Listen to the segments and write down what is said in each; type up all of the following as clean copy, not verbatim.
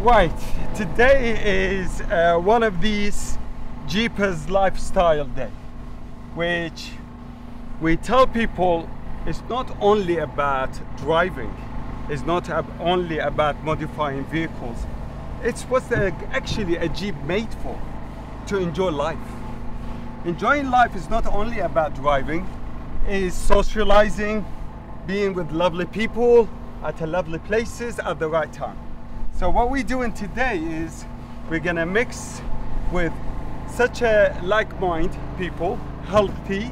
Right, today is one of these Jeepers lifestyle day, which we tell people it's not only about driving, it's not only about modifying vehicles, it's what actually a Jeep made for, to enjoy life. Enjoying life is not only about driving, it's socializing, being with lovely people, at lovely places, at the right time. So what we're doing today is we're gonna mix with such a like-minded people, healthy,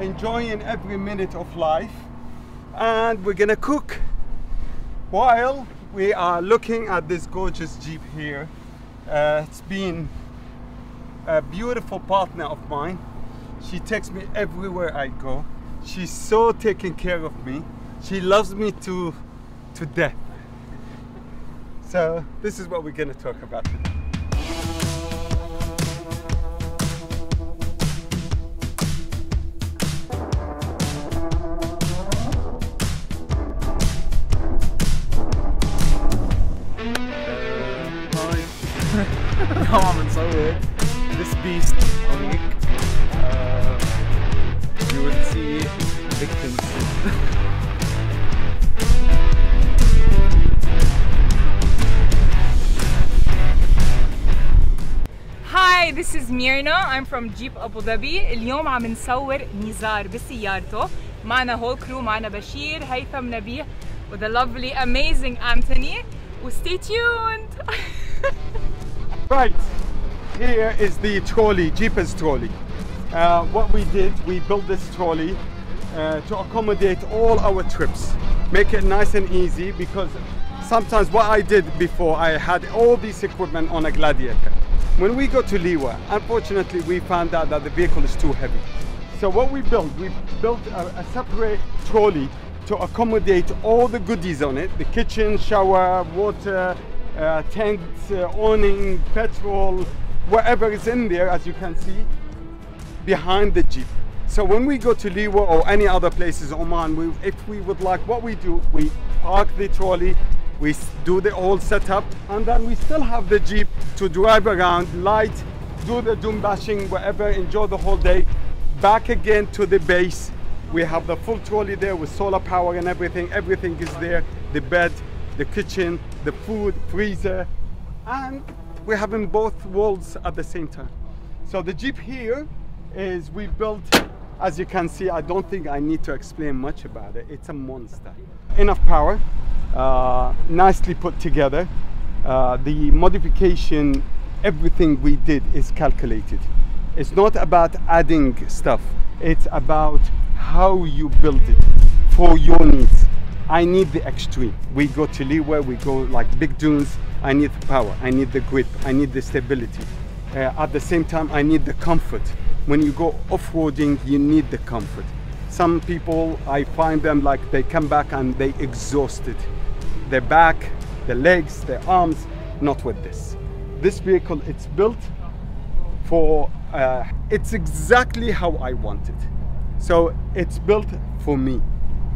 enjoying every minute of life, and we're gonna cook while we are looking at this gorgeous Jeep here. It's been a beautiful partner of mine. She takes me everywhere I go. She's so taking care of me. She loves me to death. So this is what we're going to talk about today. I'm so weird. This beast unique. You will see victims. Hi, this is Mirna. I'm from Jeep Abu Dhabi. اليوم عم نصور نزار بسيارته. معنا whole crew, معنا بشير, هيثم, نبيه, with the lovely, amazing Anthony. Well, stay tuned. Right, here is the trolley, Jeepers trolley. What we did, we built this trolley to accommodate all our trips. Make it nice and easy, because sometimes what I did before, I had all this equipment on a Gladiator. When we go to Liwa, unfortunately, we found out that the vehicle is too heavy. So what we built a separate trolley to accommodate all the goodies on it, the kitchen, shower, water, tent, awning, petrol, whatever is in there, as you can see, behind the Jeep. So when we go to Liwa or any other places, Oman, if we would like, what we do, we park the trolley, we do the whole setup, and then we still have the Jeep to drive around, light, do the doom bashing, whatever, enjoy the whole day. Back again to the base. We have the full trolley there with solar power and everything. Everything is there, the bed, the kitchen, the food, freezer, and we're having both worlds at the same time. So the Jeep here is we built, as you can see, I don't think I need to explain much about it. It's a monster. Enough power. Nicely put together. The modification, everything we did is calculated. It's not about adding stuff, it's about how you build it for your needs. I need the extreme. We go to Liwa, we go like big dunes. I need the power, I need the grip, I need the stability. At the same time, I need the comfort. When you go off-roading, you need the comfort. Some people, I find them like they come back and they exhausted. Their back, their legs, their arms, not with this. This vehicle, it's built for, it's exactly how I want it. So it's built for me.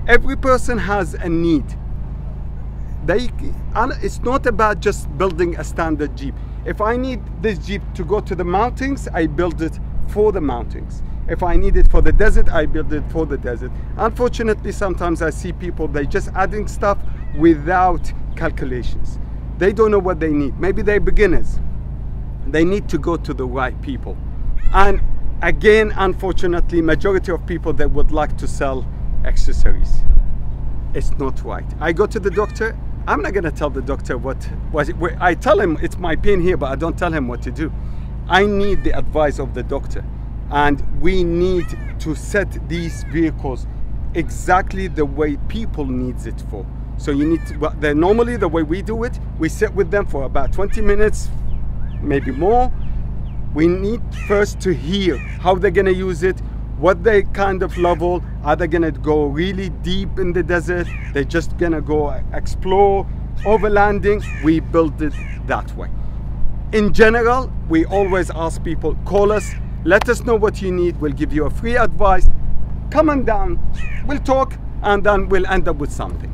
Every person has a need. It's not about just building a standard Jeep. If I need this Jeep to go to the mountains, I build it for the mountains. If I need it for the desert, I build it for the desert. Unfortunately, sometimes I see people, they just adding stuff without calculations. They don't know what they need. Maybe they're beginners. They need to go to the right people. And again, unfortunately, majority of people that would like to sell accessories. It's not right. I go to the doctor. I'm not gonna tell the doctor what I tell him it's my pain here, but I don't tell him what to do. I need the advice of the doctor. And we need to set these vehicles exactly the way people needs it for. So you need to, well, normally the way we do it, we sit with them for about 20 minutes, maybe more. We need first to hear how they're gonna use it, what they kind of level. Are they gonna go really deep in the desert? They're just gonna go explore, overlanding. We built it that way. In general, we always ask people, call us, let us know what you need. We'll give you a free advice. Come on down, we'll talk, and then we'll end up with something.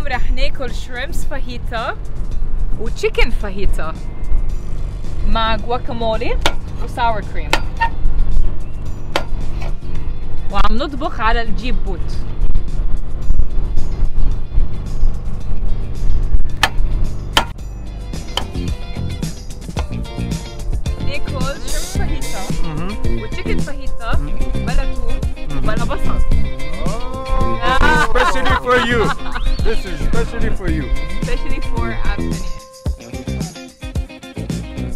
اليوم رح ناكل شريمبس فاهيتا وتشيكن فاهيتا مع جواكامولي وساور كريم، وعم نطبخ على الجيب بوت. ناكل شريمبس فاهيتا وتشيكن فاهيتا بلا توم وبلا بصل. Especially for you. This is especially for you. Especially for Anthony.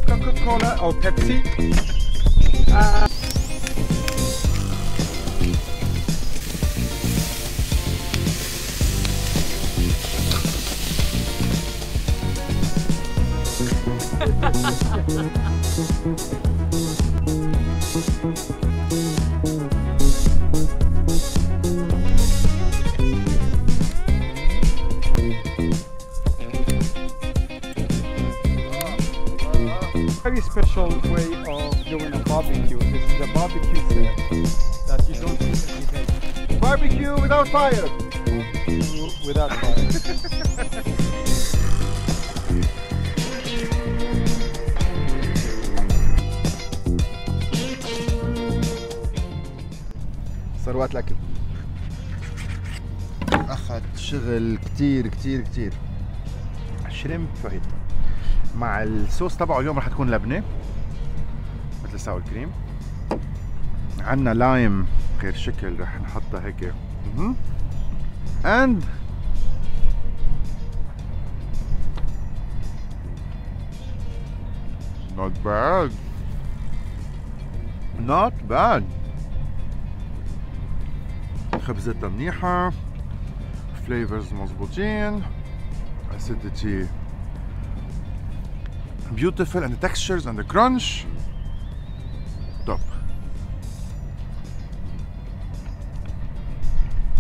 Coca-Cola or Pepsi? Very special way of doing a barbecue. This is a barbecue set that you don't see every day. Barbecue without fire! Without fire. ثروات الأكل. أخذ شغل كتير كتير كتير. شريمب فاهيتا. مع الصوص تبعه اليوم رح تكون لبنه مثل ساور كريم. عندنا لايم غير شكل رح نحطها هيك. اند not bad. not bad. خبزتها منيحة، فليفرز مظبوطين، acidity beautiful, and the textures and the crunch, top.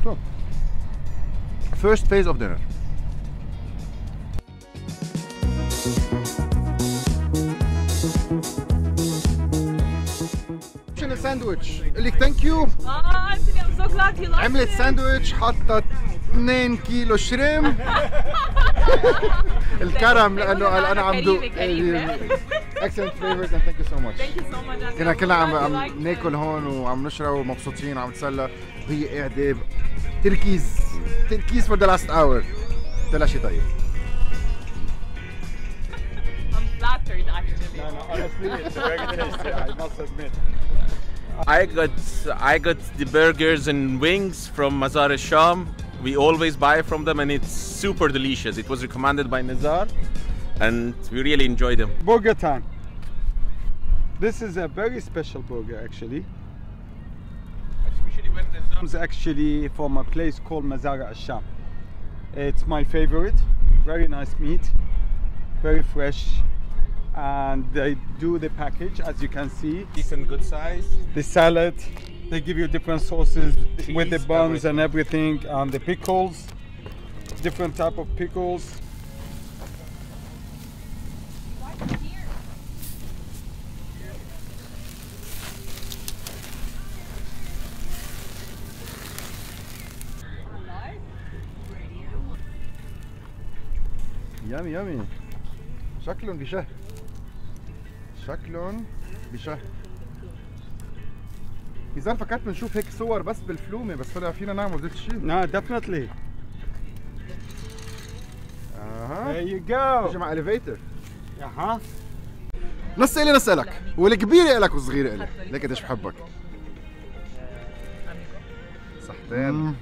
Top. First phase of dinner. A sandwich. Thank you. Anthony, I'm so glad you liked it. Sandwich. حطت 2 كيلو شريمب. الكرم لانه انا عم دوق. Excellent flavors and thank you so much. Thank you so much. كنا عم ناكل هون وعم نشرب ومبسوطين وعم نتسلى وهي قاعده تركيز تركيز for the last hour. طلع شيء طيب. I'm flattered actually. No, honestly it's very tasty. I must admit. I got the burgers and wings from Mazar al-Sham. We always buy from them and it's super delicious. It was recommended by Mazar and we really enjoyed them. Burger time. This is a very special burger actually. It comes actually from a place called Mazara al-Sham. It's my favorite. Very nice meat, very fresh. And they do the package, as you can see. Decent, good size. The salad, they give you different sauces with the buns and everything, and the pickles, different type of pickles. Yummy, yummy. شكلهم بشهي. شكلهم بشهي. نزار فكرت بنشوف هيك صور بس بالفلومه، بس طلع فينا نعمل ذات الشيء. No, definitely. There you go. بيجي مع elevator. نص الي نص الك، والكبيره الك والصغيره الك، ليك قديش بحبك. صحتين.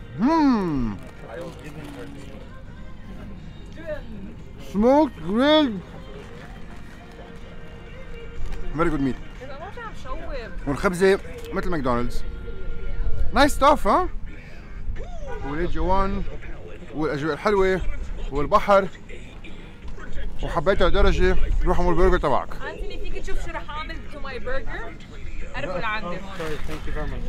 Smoked grilled. Very good meat. والخبزة مثل ماكدونالدز. نايس ستاف ها؟ والجوان والاجواء الحلوة والبحر وحبيتها لدرجة روح اعمل برجر تبعك. انتوني فيك تشوف شو رح اعمل تو ماي برجر؟ ارفع لعندي هون.